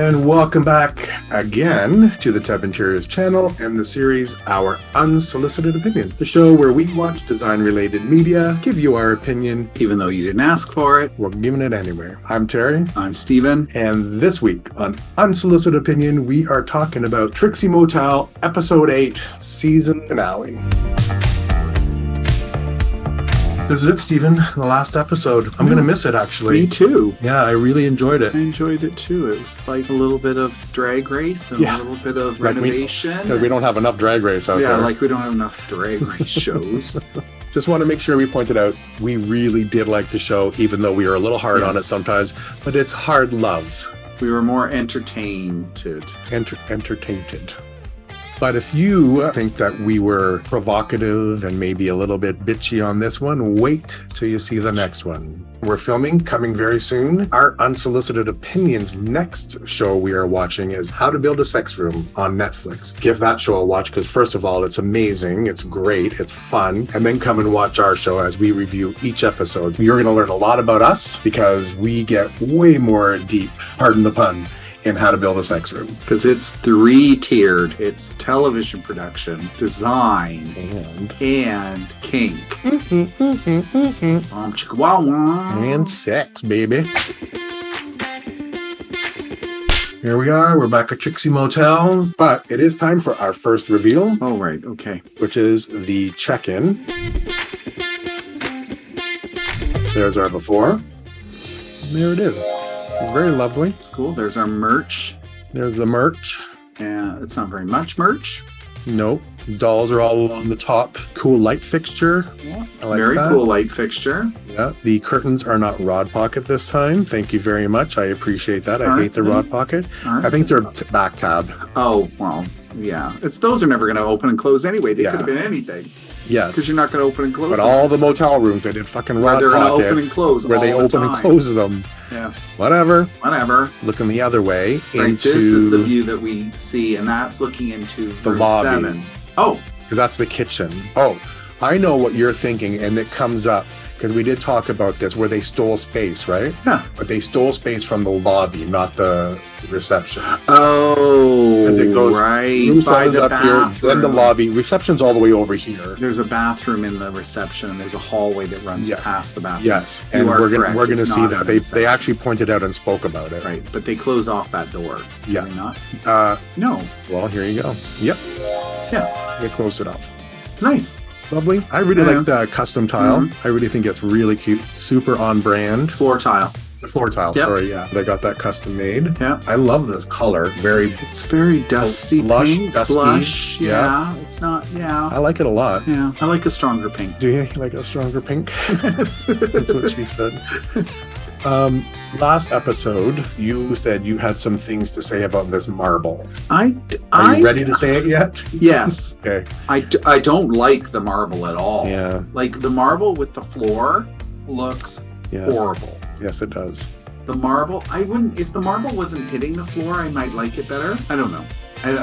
And welcome back again to the Teb Interiors channel and the series Our Unsolicited Opinion, the show where we watch design-related media, give you our opinion, even though you didn't ask for it. We're giving it anyway. I'm Terry. I'm Steven. And this week on Unsolicited Opinion, we are talking about Trixie Motel, Episode 8, Season Finale. This is it, Steven, the last episode. I'm going to miss it, actually. Me too. Yeah, I really enjoyed it. I enjoyed it, too. It was like a little bit of drag race and a little bit of renovation. Like we don't have enough drag race out there. Yeah, like we don't have enough drag race shows. Just want to make sure we pointed out we really did like the show, even though we were a little hard on it sometimes. But it's hard love. We were more entertained. Entertained. But if you think that we were provocative and maybe a little bit bitchy on this one, wait till you see the next one. We're filming, coming very soon. Our Unsolicited Opinion's next show we are watching is How to Build a Sex Room on Netflix. Give that show a watch because, first of all, it's amazing, it's great, it's fun. And then come and watch our show as we review each episode. You're going to learn a lot about us because we get way more deep, pardon the pun, in How to Build a Sex Room. Because it's three-tiered. It's television production, design, and kink. And sex, baby. Here we are. We're back at Trixie Motel. But it is time for our first reveal. Oh, right. Okay. Which is the check-in. There's our before. There it is. It's very lovely. It's cool. There's our merch. There's the merch. Yeah, it's not very much merch. Nope. Dolls are all on the top. Cool light fixture. Yeah. I like that. Very cool light fixture. Yeah. The curtains are not rod pocket this time. Thank you very much. I appreciate that. I hate the rod pocket. I think they're back tab. Oh, well, yeah. Those are never going to open and close anyway. They could have been anything. Yes. Because you're not going to open and close them. But all the motel rooms, they did fucking rod pockets. Open and close where they open and close them. Yes. Whatever. Whatever. Looking the other way. Right, into this is the view that we see, and that's looking into the lobby. 7. Oh. Because that's the kitchen. Oh, I know what you're thinking, and it comes up. Because we did talk about this, where they stole space, right? Yeah. But they stole space from the lobby, not the reception. Oh, because it goes room size up here, then the lobby. Reception's all the way over here. There's a bathroom in the reception, and there's a hallway that runs past the bathroom. Yes, and we're gonna see that. They actually pointed out and spoke about it. Right, but they close off that door. Yeah. They not? No. Well, here you go. Yep. Yeah. They closed it off. It's nice. Lovely. I really like the custom tile. I really think it's really cute. Super on brand. Floor tile. The floor tile, sorry, yeah. They got that custom made. Yeah. I love this color. It's very dusty. Lush, pink, dusty. Blush, yeah. It's not, I like it a lot. Yeah. I like a stronger pink. Do you like a stronger pink? Yes. That's what she said. Last episode, you said you had some things to say about this marble. Are you ready to say it yet? Yes. Okay. I don't like the marble at all. Yeah. Like, the marble with the floor looks horrible. Yes, it does. The marble, if the marble wasn't hitting the floor, I might like it better. I don't know.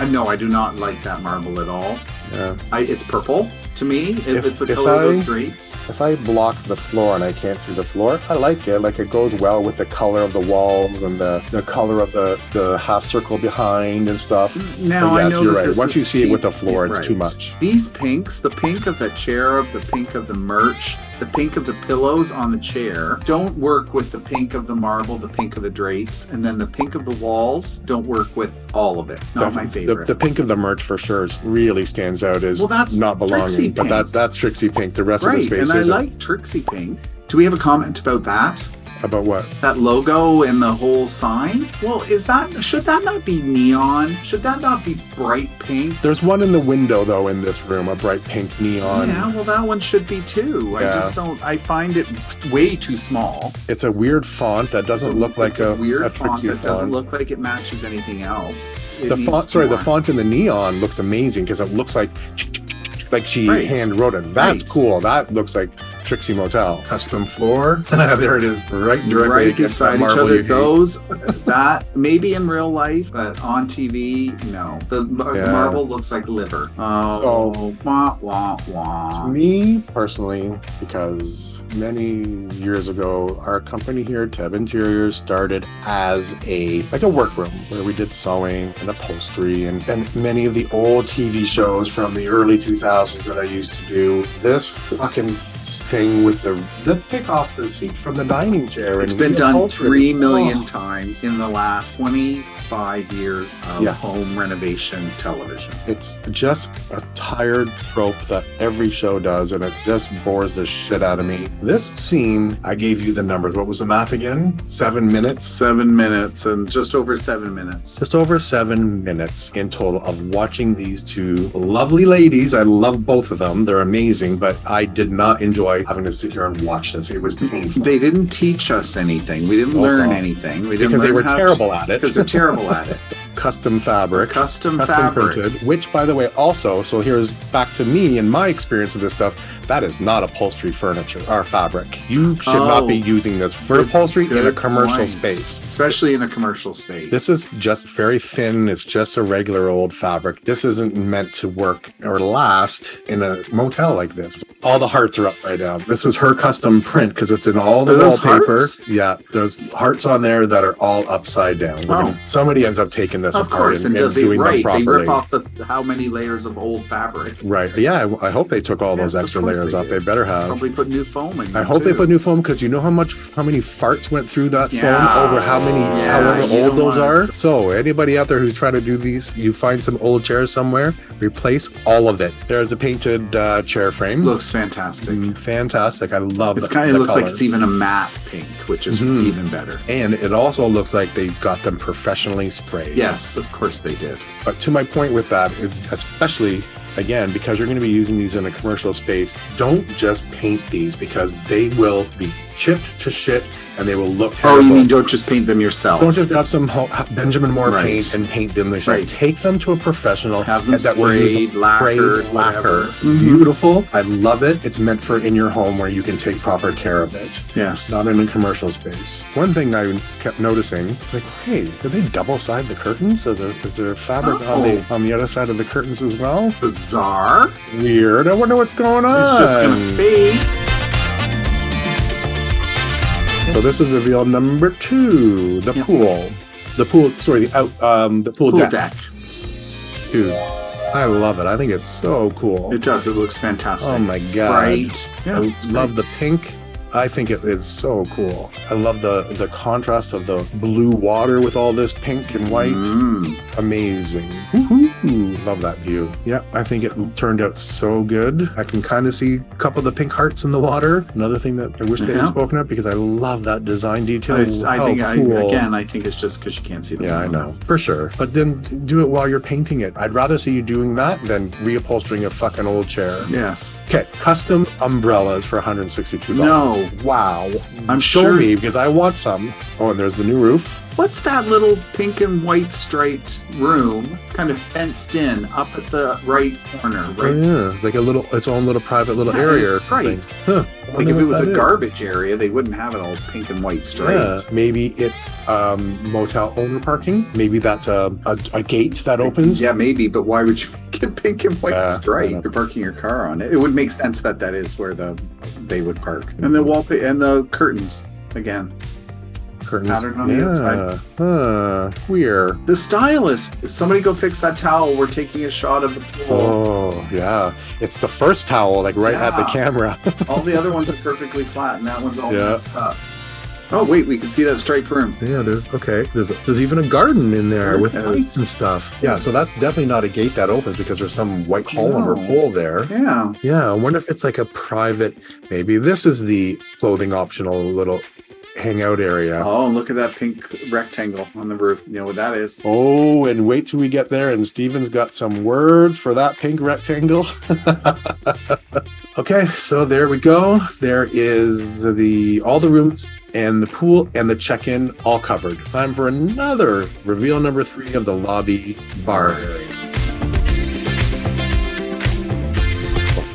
No, I do not like that marble at all. Yeah. It's purple. To me, it's the color of those drapes. If I block the floor and I can't see the floor, I like it. Like, it goes well with the color of the walls and the color of the half circle behind and stuff. Now, yes, I know you're right. Once you see it with the floor, it's too much. These pinks, the pink of the cherub, the pink of the merch, the pink of the pillows on the chair, don't work with the pink of the marble, the pink of the drapes, and then the pink of the walls don't work with all of it. It's not my favorite. The pink of the merch, for sure, really stands out as not belonging. But that's Trixie Pink. The rest of the space isn't. I like Trixie Pink. Do we have a comment about that? About what? That logo and the whole sign? Well, should that not be neon? Should that not be bright pink? There's one in the window, though, in this room, a bright pink neon. Yeah, well, that one should be, too. Yeah. I find it way too small. It's a weird font that doesn't look like a weird font that doesn't look like it matches anything else. The font in the neon looks amazing because it looks like she hand wrote it. That's cool. That looks like Trixie Motel. Custom floor. There it is. Right beside each other. Those, that maybe in real life, but on TV, no. The marble looks like liver. Oh, wah, wah, wah. Me, personally, because many years ago, our company here, Teb Interiors, started as a workroom where we did sewing and upholstery and many of the old TV shows from the early 2000s that I used to do. This fucking thing with the, let's take off the seat from the dining chair. It's been done 3 million times in the last 25 years of home renovation television. It's just a tired trope that every show does, and it just bores the shit out of me. This scene, I gave you the numbers. What was the math again? 7 minutes? 7 minutes, and just over 7 minutes. Just over 7 minutes in total of watching these two lovely ladies. I love both of them. They're amazing, but I did not enjoy having to sit here and watch this. It was painful. They didn't teach us anything. We didn't learn anything. We didn't because they were terrible at it. Because they're terrible at it. Custom fabric. Custom fabric. Printed, which, by the way, also, so here's back to me and my experience with this stuff, that is not upholstery furniture or fabric. You should not be using this for upholstery in a commercial space. Especially in a commercial space. This is just very thin. It's just a regular old fabric. This isn't meant to work or last in a motel like this. All the hearts are upside down. This is her custom print because it's in all the wallpaper. Yeah, there's hearts on there that are all upside down. Somebody ends up taking this apart. Of course, and does it right. They rip off how many layers of old fabric. Right. Yeah, I hope they took all those extra layers off. They better have. Probably put new foam in. I hope they put new foam because you know how many farts went through that foam over however old those are. So anybody out there who's trying to do these, you find some old chairs somewhere, replace all of it. There's a painted chair frame. Looks fantastic. Fantastic. I love it. It kind of looks like it's even a matte pink, which is even better. And it also looks like they got them professionally sprayed. Yes, of course they did. But to my point with that, especially, again, because you're going to be using these in a commercial space, don't just paint these because they will be chipped to shit and they will look terrible. Oh, you mean don't just paint them yourself? Don't just grab some Benjamin Moore paint and paint them yourself. Right. Take them to a professional. Have them sprayed, lacquer. Beautiful. I love it. It's meant for in your home where you can take proper care of it. Yes. Not in a commercial space. One thing I kept noticing, like, hey, did they double side the curtains? Is there fabric on the other side of the curtains as well? Bizarre. Weird. I wonder what's going on. It's just gonna fade. So this is reveal number 2, the pool. The pool, sorry, the pool deck. Dude, I love it. I think it's so cool. It does. It looks fantastic. Oh my God. Right. Yeah, I love the pink. I think it is so cool. I love the contrast of the blue water with all this pink and white. Amazing. Love that view. Yeah, I think it turned out so good. I can kind of see a couple of the pink hearts in the water. Another thing that I wish they had spoken of because I love that design detail. I think it's just because you can't see the water. Yeah, I know. For sure. But then do it while you're painting it. I'd rather see you doing that than reupholstering a fucking old chair. Yes. Okay, custom umbrellas for $162. No. Wow. I'm sure because I want some. Oh, and there's the new roof. What's that little pink and white striped room? It's kind of fenced in up at the right corner, right? Oh, yeah, like a little, its own little private little area. Or stripes. Huh. Like if it was a garbage area, they wouldn't have it all pink and white striped. Yeah. Maybe it's motel owner parking. Maybe that's a gate that opens. Yeah, maybe. But why would you make it pink and white striped? You're parking your car on it. It would make sense that that is where they would park. And the wallpaper and the curtains again. Pattern on the outside. Queer. The stylist. Somebody go fix that towel. We're taking a shot of the pool. Oh, yeah. It's the first towel, like at the camera. All the other ones are perfectly flat, and that one's all messed up. Oh, wait, we can see that striped room. Yeah, there's even a garden in there with lights and stuff. Yeah, so that's definitely not a gate that opens because there's some white column or pole there. Yeah. Yeah, I wonder if it's like a private, maybe this is the clothing optional little hangout area. Oh, look at that pink rectangle on the roof. You know what that is. Oh, and wait till we get there and Steven's got some words for that pink rectangle. Okay, so there we go. There is all the rooms and the pool and the check-in all covered. Time for another reveal number 3 of the lobby bar area.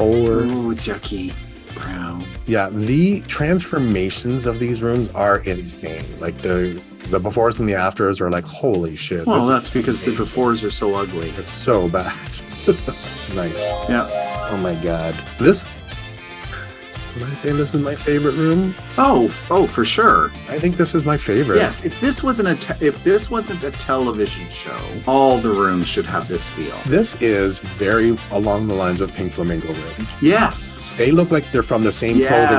Oh, it's yucky. Wow. Yeah, the transformations of these rooms are insane. Like the befores and the afters are like, holy shit. Well, that's because amazing. The befores are so ugly. They're so bad. Nice. Yeah. Oh my god. This. Am I saying this is my favorite room? Oh, for sure. I think this is my favorite. Yes, if this wasn't a television show, all the rooms should have this feel. This is very along the lines of Pink Flamingo Room. Yes. They look like they're from the same clothing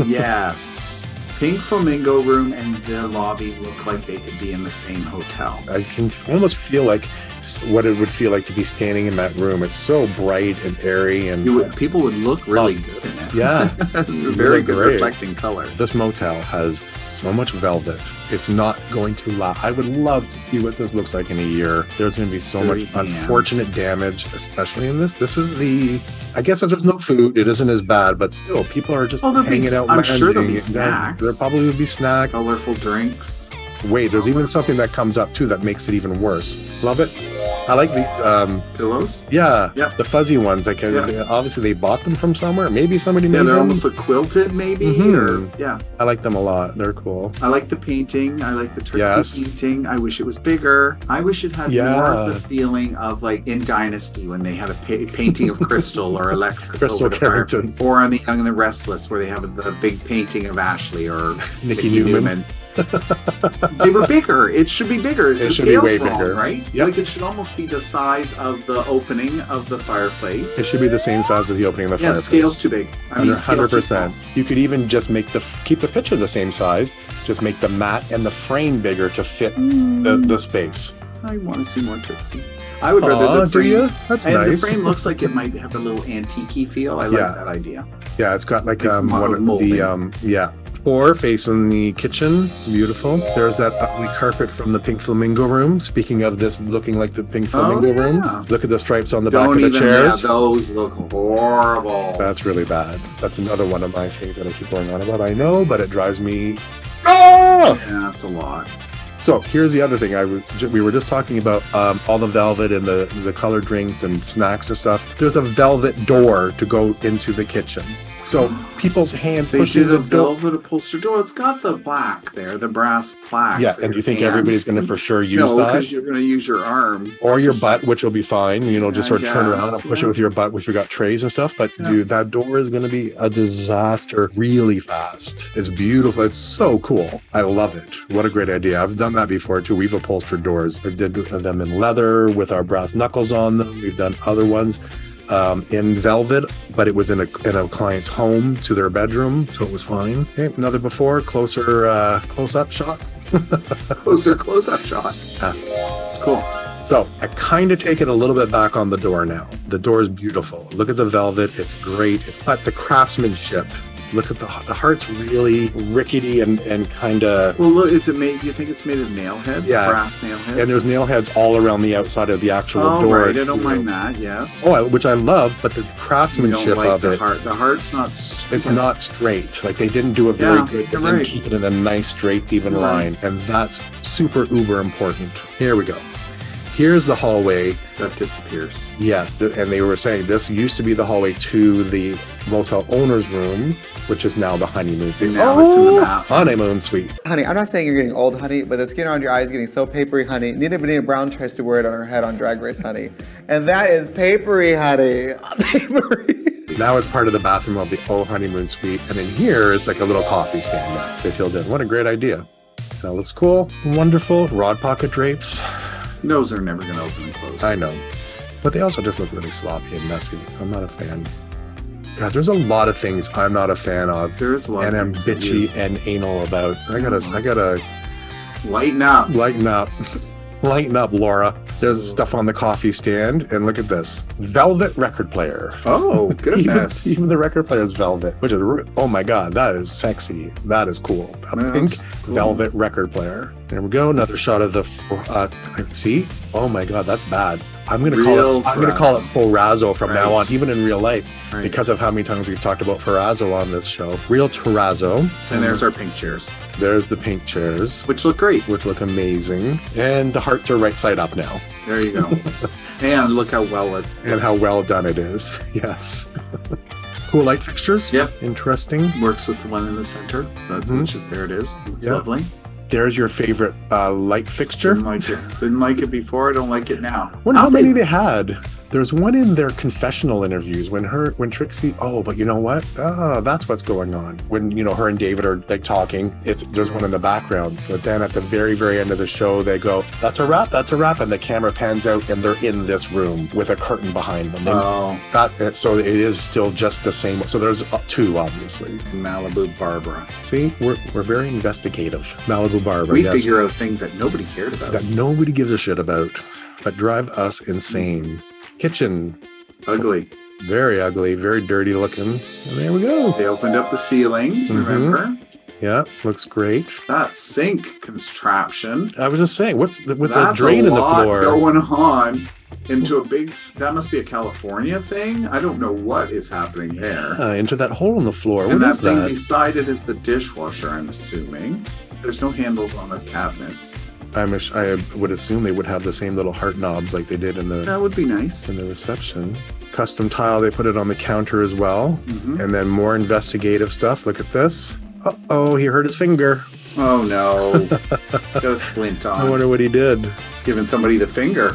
line. Yes. Pink Flamingo Room and the lobby look like they could be in the same hotel. I can almost feel like what it would feel like to be standing in that room. It's so bright and airy, and people would look really good in it. Yeah. Very good reflecting color. This motel has so much velvet. It's not going to last. I would love to see what this looks like in a year. There's going to be so much unfortunate damage, especially in this. This is the, I guess if there's no food, it isn't as bad, but still, people are just hanging out. I'm sure there'll be snacks. There probably would be snacks. Colorful drinks. Wait, there's even something that comes up too that makes it even worse. Love it. I like these pillows. Yeah, yep. The fuzzy ones. Like obviously they bought them from somewhere. Maybe somebody made them. Yeah, they're almost like quilted, maybe. Mm-hmm. Or yeah, I like them a lot. They're cool. I like the painting. I like the Trixie painting. I wish it was bigger. I wish it had more of the feeling of like in Dynasty when they had a painting of Crystal or Alexis, Crystal Carrington, or on The Young and the Restless where they have the big painting of Ashley or Nikki Newman. They were bigger. It should be bigger. It should be way bigger, right? Yep. Like it should almost be the size of the opening of the fireplace. It should be the same size as the opening of the fireplace. The scale's too big. I mean, 100%. You could even just make keep the picture the same size, just make the mat and the frame bigger to fit the space. I want to see more Trixie. I would rather the frame. Do you? That's nice. The frame looks like it might have a little antique-y feel. I like that idea. Yeah, it's got like one of the Or face in the kitchen, beautiful. There's that ugly carpet from the Pink Flamingo Room. Speaking of this looking like the Pink Flamingo Room, look at the stripes on the back of the chairs. Those look horrible. That's really bad. That's another one of my things that I keep going on about. I know, but it drives me. Ah! Yeah, that's a lot. So here's the other thing we were just talking about, all the velvet and the colored drinks and snacks and stuff. There's a velvet door to go into the kitchen. So people's hand pushes the velvet upholstered door. It's got the black there, the brass plaque. Yeah, and you think everybody's going to for sure use that? No, because you're going to use your arm. Or your butt, which will be fine. You know, just sort of turn around and push it with your butt if you got trays and stuff. But dude, that door is going to be a disaster really fast. It's beautiful. It's so cool. I love it. What a great idea. I've done that before too. We've upholstered doors. We did them in leather with our brass knuckles on them. We've done other ones in velvet, but it was in a client's home to their bedroom, so it was fine. Okay, another before close-up shot. Closer close-up shot. Cool. So I kind of take it a little bit back on the door now. The door is beautiful. Look at the velvet. It's great. It's but the craftsmanship. Look at the heart's really rickety and kind of... Well, look, is it made? Do you think it's made of nail heads? Yeah. Brass nail heads? And there's nail heads all around the outside of the actual door. Oh, right. I don't mind that, yes. Oh, which I love, but the craftsmanship of it. The heart's not straight. It's not straight. Like, they didn't do a very good... They didn't keep it in a nice, straight, even line. And that's super uber important. Here we go. Here's the hallway that disappears. Yes, and they were saying this used to be the hallway to the motel owner's room, which is now the honeymoon thing. Now it's in the map. Honeymoon suite. Honey, I'm not saying you're getting old, honey, but the skin around your eyes is getting so papery, honey. Nina Bonita Brown tries to wear it on her head on Drag Race, honey. And that is papery, honey. Papery. Now it's part of the bathroom of the honeymoon suite. And in here, it's like a little coffee stand now. They filled in. What a great idea. That looks cool. Wonderful. Rod pocket drapes. Those are never going to open and close. I know. But they also just look really sloppy and messy. I'm not a fan. God, there's a lot of things I'm not a fan of. There's a lot and I'm bitchy and anal about. I gotta lighten up. Lighten up. Lighten up, Laura. There's stuff on the coffee stand. And look at this. Velvet record player. Oh, goodness. even the record player is velvet, which is, oh my God, that is sexy. That is cool. A pink velvet record player. There we go. Another shot of the, see? Oh my God, that's bad. I'm gonna call it Forazzo from now on, even in real life, because of how many times we've talked about Forazzo on this show. Real terrazzo. And there's our pink chairs. There's the pink chairs. Which look great. Which look amazing. And the hearts are right side up now. There you go. And look how well done it is. Yes. cool light fixtures. Yep. Interesting. Works with the one in the center, which is, there it is. It's lovely. There's your favorite light fixture. Didn't like it. Didn't like it before. I don't like it now. I wonder how many they had. There's one in their confessional interviews when Trixie. Oh, but you know what? Ah, that's what's going on. When her and David are like talking. There's one in the background. But then at the very, very end of the show, they go, "That's a wrap. That's a wrap," and the camera pans out, and they're in this room with a curtain behind them. And so it is still just the same. So there's two, obviously. Malibu Barbara. See, we're very investigative. Malibu Barbara. We figure out things that nobody cared about. That nobody gives a shit about, but drive us insane. Kitchen. Ugly. Very ugly, very dirty looking. And there we go. They opened up the ceiling, remember? Yeah, looks great. That sink contraption. I was just saying, what's the drain in the floor? That's a lot going on into a big, that must be a California thing. I don't know what is happening there. Yeah, into that hole in the floor. And that thing beside it is the dishwasher, I'm assuming. There's no handles on the cabinets. I would assume they would have the same little heart knobs like they did in the... That would be nice. ...in the reception. Custom tile, they put it on the counter as well. And then more investigative stuff. Look at this. Uh-oh, he hurt his finger. Oh, no. He's got a splint on. I wonder what he did. Giving somebody the finger.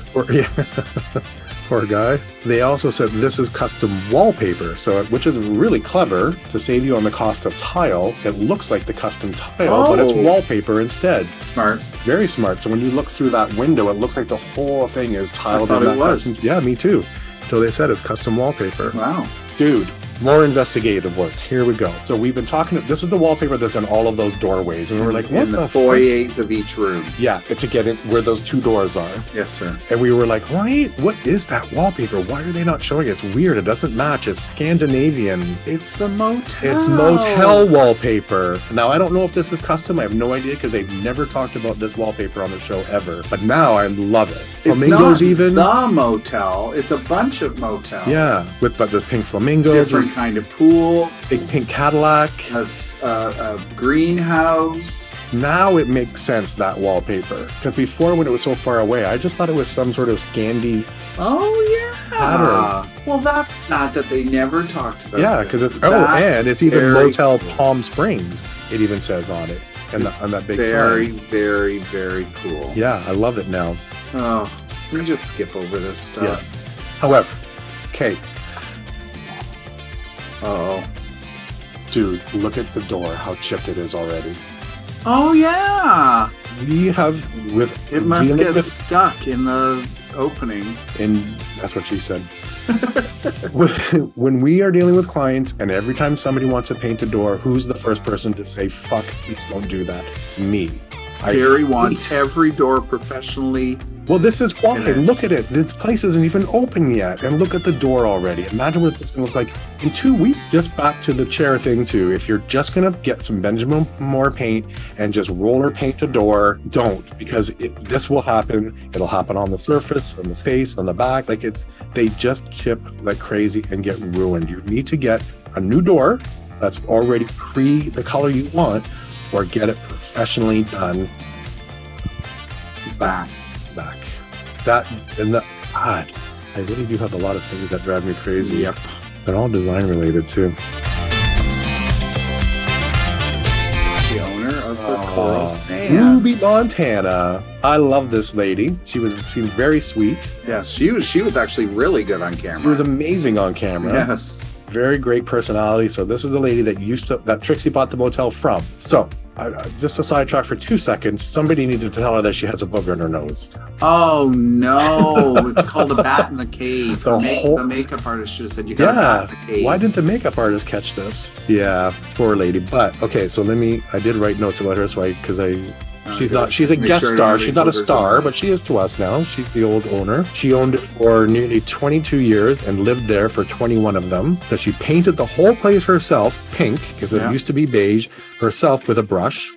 Poor guy. They also said this is custom wallpaper, which is really clever to save you on the cost of tile. It looks like the custom tile, but it's wallpaper instead. Smart. Very smart. So when you look through that window, it looks like the whole thing is tiled. I thought it was. Yeah, me too. So they said it's custom wallpaper. Wow. Dude. More investigative work. Here we go. So we've been talking. This is the wallpaper that's in all of those doorways, and we're like, "What the foyers of each room?" Yeah, it's again where those two doors are. Yes, sir. And we were like, "Why? What is that wallpaper? Why are they not showing it? It's weird. It doesn't match. It's Scandinavian. It's the motel. It's motel wallpaper." Now I don't know if this is custom. I have no idea because they've never talked about this wallpaper on the show ever. But now I love it. Flamingos, even the motel. It's a bunch of motels. Yeah, but the pink flamingos. Different kind of pool, big pink Cadillac, a greenhouse. Now it makes sense, that wallpaper, because before, when it was so far away, I just thought it was some sort of Scandi. Pattern. Well, that's sad that they never talked about. Yeah, because it's and it's even Motel Palm Springs. It even says on it, and on that big sign. Very, very cool. Yeah, I love it now. Oh, we just skip over this stuff. Yeah. However, okay. Uh-oh. Dude, look at the door, how chipped it is already. Oh, yeah. We have It must get stuck in the opening. And that's what she said. When we are dealing with clients, and every time somebody wants to paint a door, who's the first person to say, fuck, please don't do that? Me. Terry wants every door professionally. Well, this is why. Look at it. This place isn't even open yet. And look at the door already. Imagine what it's going to look like in 2 weeks. Just back to the chair thing, too. If you're just going to get some Benjamin Moore paint and just roller paint the door, don't. Because this will happen. It'll happen on the surface, on the face, on the back. Like they just chip like crazy and get ruined. You need to get a new door that's already the color you want, or get it professionally done. It's back. God, I really do have a lot of things that drive me crazy. Yep. They're all design related too. The owner of the Coral Sands. Ruby Montana. I love this lady. She seemed very sweet. Yes, she was actually really good on camera. She was amazing on camera. Yes. Very great personality. So this is the lady that Trixie bought the motel from. So just to sidetrack for 2 seconds, somebody needed to tell her that she has a booger in her nose. Oh no! It's called a bat in the cave. The makeup artist should have said, "You got a bat in the cave." Why didn't the makeup artist catch this? Yeah, poor lady. But okay, so I did write notes about her, so she's a guest star. She's not a star, but she is to us now. She's the old owner. She owned it for nearly 22 years and lived there for 21 of them. So she painted the whole place herself, pink, because it used to be beige, herself with a brush.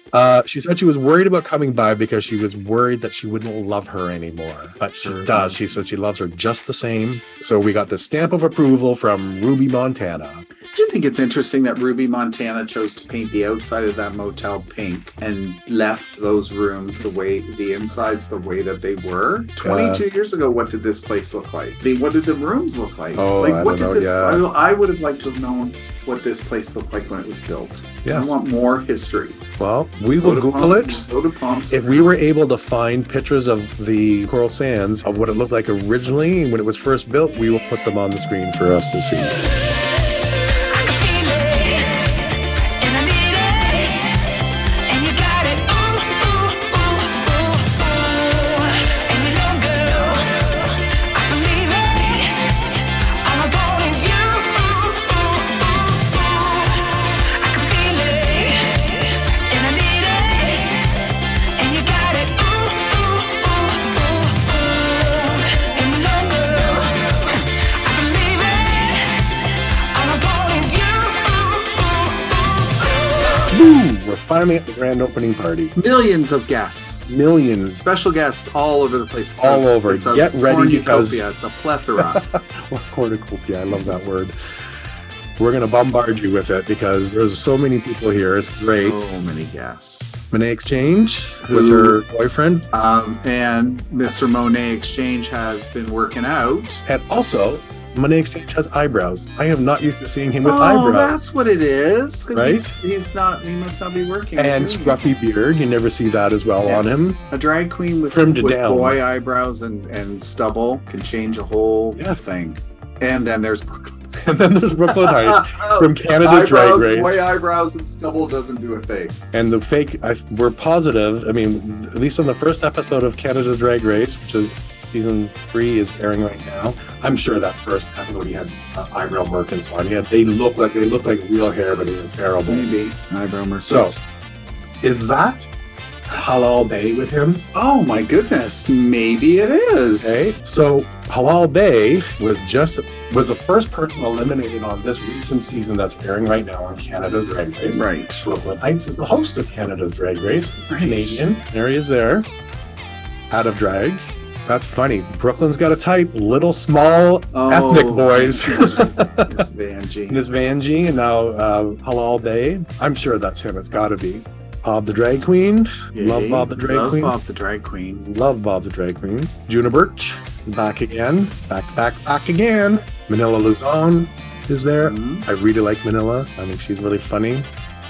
She said she was worried about coming by because she was worried that she wouldn't love her anymore. But she does. She said she loves her just the same. So we got the stamp of approval from Ruby Montana. Do you think it's interesting that Ruby Montana chose to paint the outside of that motel pink and left those rooms the insides the way that they were? 22 years ago, what did this place look like? What did the rooms look like? Oh, I don't know, I would have liked to have known what this place looked like when it was built. Yes. I want more history. Well, we will Google it. If we were able to find pictures of the Coral Sands, of what it looked like originally when it was first built, we will put them on the screen for us to see. Finally at the grand opening party. Millions of guests. Millions. Special guests all over the place. All over. Get ready because... It's a plethora. Cornucopia. I love that word. We're going to bombard you with it because there's so many people here. It's great. So many guests. Monet Exchange with her boyfriend. And Mr. Monet Exchange has been working out. And also... Monet Exchange has eyebrows. I am not used to seeing him with eyebrows. Oh, that's what it is. Right? He's not. He must not be working. And scruffy beard. You never see that as well on him. A drag queen with trimmed down boy eyebrows and stubble can change a whole thing. And then there's Brooklyn. And then there's Brooklyn Heights from Canada's Drag Race. Boy eyebrows and stubble doesn't do a thing. And the fake. We're positive. I mean, at least on the first episode of Canada's Drag Race, which is. Season 3 is airing right now. I'm sure that first episode he had eyebrow merkins on. Yeah, they look like real hair, but they were terrible. Maybe eyebrow merkins. So, is that Halal Bay with him? Oh my goodness, maybe it is. Okay, so Halal Bay was the first person eliminated on this recent season that's airing right now on Canada's Drag Race. Right. Brooklyn Heights is the host of Canada's Drag Race. Right. Canadian. There he is. There. Out of drag. That's funny. Brooklyn's got a type. Little, small, ethnic boys. It's Vanjie. It's Vanjie, and now Halal Bay. I'm sure that's him. It's got to be. Bob the Drag Queen. Yay. Love Bob the Drag Queen. Love Bob the Drag Queen. Love Bob the Drag Queen. Juniper Birch. Back again. Back again. Manila Luzon is there. I really like Manila. I think she's really funny.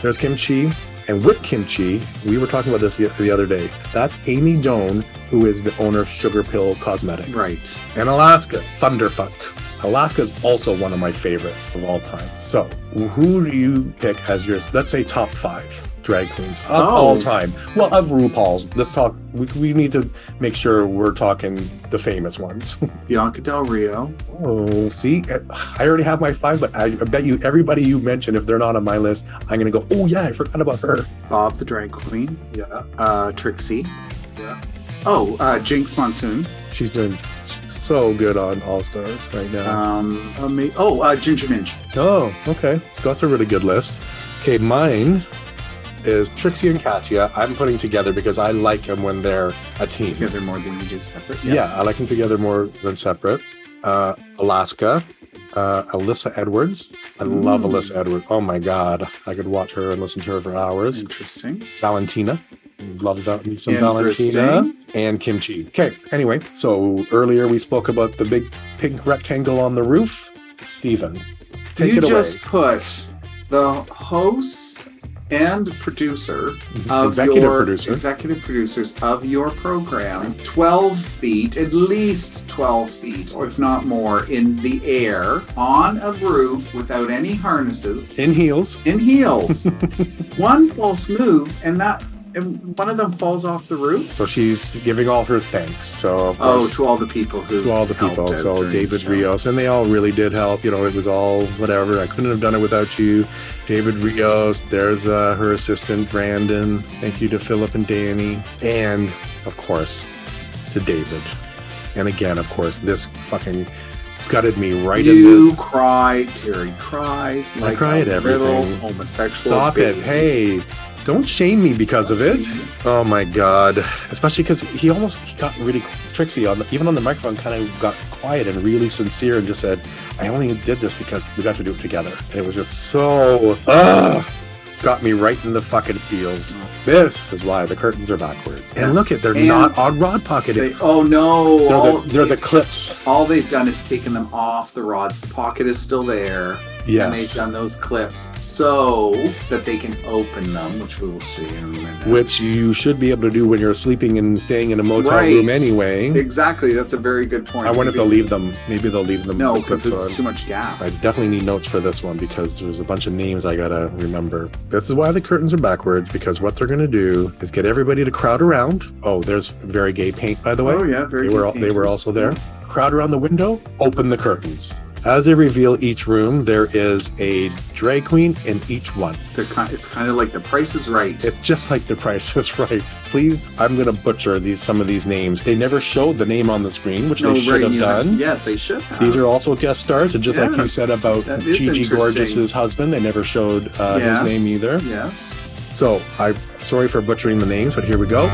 There's Kimchi. And with Kimchi, we were talking about this the other day. That's Amy Doan, who is the owner of Sugar Pill Cosmetics. Right. And Alaska Thunderfuck. Alaska is also one of my favorites of all time. So, who do you pick as your, let's say, top 5 drag queens of all time? Well, of RuPaul's. Let's talk. We need to make sure we're talking the famous ones. Bianca Del Rio. Oh, see, I already have my 5, but I bet you everybody you mentioned, if they're not on my list, I'm gonna go. Oh yeah, I forgot about her. Bob the Drag Queen. Yeah. Trixie. Yeah. Oh, Jinx Monsoon. She's doing so good on All Stars right now. Ginger Minj. Oh, okay, that's a really good list. Okay, mine is Trixie and Katya. I'm putting together because I like them when they're a team. Together more than you do separate? Yeah, I like them together more than separate. Alaska, Alyssa Edwards. I love Alyssa Edwards. Oh my God. I could watch her and listen to her for hours. Interesting. Valentina. Love that. Some Valentina. And Kimchi. Okay, anyway. So earlier we spoke about the big pink rectangle on the roof. Steven, take it away. You just put the hosts and executive producers of your program 12 feet, at least 12 feet, or if not more, in the air on a roof without any harnesses, in heels. One false move and one of them falls off the roof. So she's giving all her thanks. So of course, to all the people who helped out. So David Rios, and they all really did help. You know, it was all whatever. I couldn't have done it without you, David Rios. There's her assistant Brandon. Thank you to Philip and Danny, and of course to David. And again, of course, this fucking gutted me right in the... You cried. Terry cries. I cried at everything. Homosexual. Stop it! Hey. Don't shame me because of it. Oh my God. Especially because he got really Trixie, even on the microphone, kind of got quiet and really sincere and just said, I only did this because we got to do it together. And it was just so, got me right in the fucking feels. This is why the curtains are backward. Yes. And look, they're not on rod pocketed. Oh no. They're the clips. All they've done is taken them off the rods. The pocket is still there. Yes. And they've done those clips so that they can open them, which we will see in a minute. Which you should be able to do when you're sleeping and staying in a motel room anyway. Exactly. That's a very good point. I wonder if they'll leave them. Maybe they'll leave them. No, because it's too much gap. I definitely need notes for this one because there's a bunch of names I gotta remember. This is why the curtains are backwards, because what they're gonna do is get everybody to crowd around. Oh, there's Very Gay Paint, by the way. Oh yeah, Very Gay Paint. They were also there. Crowd around the window, open the curtains. As they reveal each room, there is a drag queen in each one. It's kind of like The Price is Right. It's just like The Price is Right. Please, I'm going to butcher some of these names. They never showed the name on the screen, which they should have done. Yes, they should have. These are also guest stars. And just like you said about Gigi Gorgeous's husband, they never showed his name either. Yes. So I'm sorry for butchering the names, but here we go.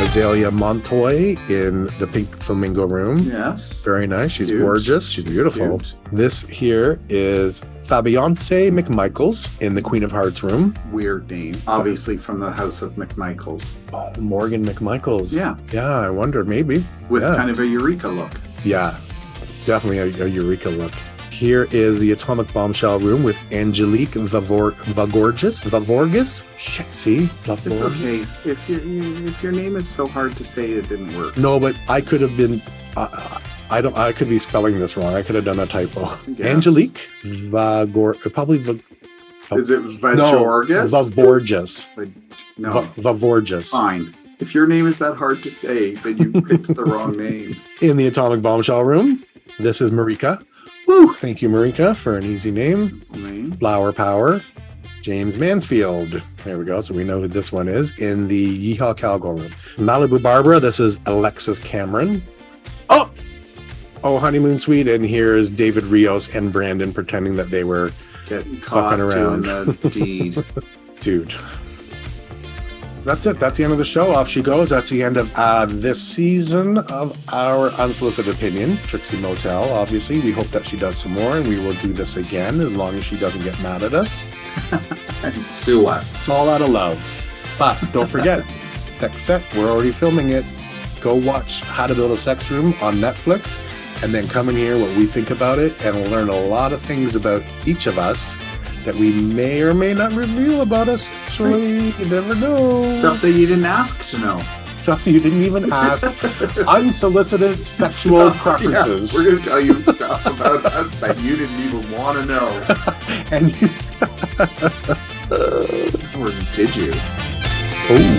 Azalea Montoy in the pink flamingo room. Yes. Very nice. She's gorgeous. She's beautiful. Cute. This here is Fabiance McMichaels in the Queen of Hearts room. Weird name. Obviously from the house of McMichaels. Oh, Morgan McMichaels. Yeah. Yeah, I wonder. Maybe. With kind of a Eureka look. Yeah. Definitely a Eureka look. Here is the Atomic Bombshell room with Angelique Vavorgis. Shit, see? It's okay. If your name is so hard to say, it didn't work. No, but I could have been... I could be spelling this wrong. I could have done a typo. Yes. Angelique Vavorgis. Probably... Is it Vavorgis? No, Vavorgis. No. Vavorgis. Fine. If your name is that hard to say, then you picked the wrong name. In the Atomic Bombshell room, this is Marika. Woo! Thank you, Marika, for an easy name. Flower Power, James Mansfield. There we go. So we know who this one is. In the Yeehaw Cowgirl room. Malibu Barbara, this is Alexis Cameron. Oh, Honeymoon Suite. And here's David Rios and Brandon pretending that they were fucking around. Doing the deed. Dude. That's it. That's the end of the show. Off she goes. That's the end of this season of Our Unsolicited Opinion. Trixie Motel, obviously. We hope that she does some more, and we will do this again as long as she doesn't get mad at us. And sue us. It's all out of love. But don't forget, next set, we're already filming it. Go watch How to Build a Sex Room on Netflix, and then come and hear what we think about it and learn a lot of things about each of us that we may or may not reveal about us, actually. You never know. Stuff that you didn't ask to know. Stuff you didn't even ask. Unsolicited sexual preferences. Yeah, we're going to tell you stuff about us that you didn't even want to know. And you... Or did you? Oh.